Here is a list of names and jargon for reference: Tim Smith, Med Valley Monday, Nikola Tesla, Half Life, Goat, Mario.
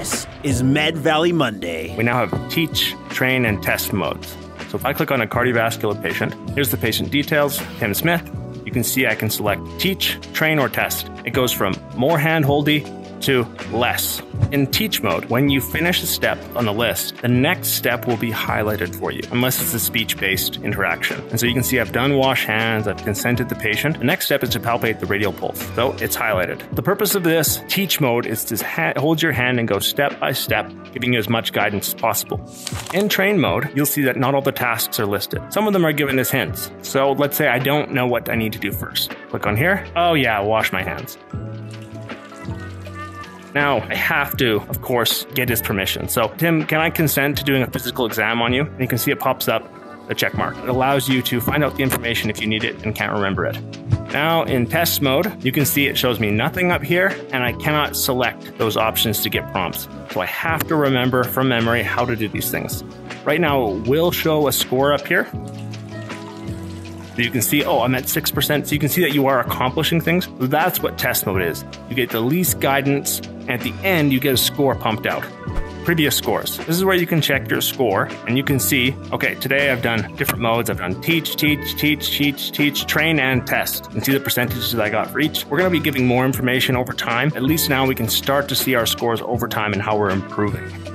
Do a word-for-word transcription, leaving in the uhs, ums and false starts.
This is Med Valley Monday. We now have teach, train, and test modes. So if I click on a cardiovascular patient, here's the patient details, Tim Smith. You can see I can select teach, train, or test. It goes from more hand-holdy to less. In teach mode, when you finish a step on the list, the next step will be highlighted for you, unless it's a speech-based interaction. And so you can see I've done wash hands, I've consented the patient. The next step is to palpate the radial pulse, so it's highlighted. The purpose of this teach mode is to ha hold your hand and go step by step, giving you as much guidance as possible. In train mode, you'll see that not all the tasks are listed. Some of them are given as hints. So let's say I don't know what I need to do first. Click on here. Oh yeah, wash my hands. Now, I have to, of course, get his permission. So, Tim, can I consent to doing a physical exam on you? And you can see it pops up the check mark. It allows you to find out the information if you need it and can't remember it. Now, in test mode, you can see it shows me nothing up here, and I cannot select those options to get prompts. So I have to remember from memory how to do these things. Right now, it will show a score up here. You can see, oh, I'm at six percent. So you can see that you are accomplishing things. That's what test mode is. You get the least guidance, and at the end, you get a score pumped out. Previous scores. This is where you can check your score, and you can see, okay, today I've done different modes. I've done teach, teach, teach, teach, teach, train, and test. And see the percentages that I got for each. We're going to be giving more information over time. At least now we can start to see our scores over time and how we're improving.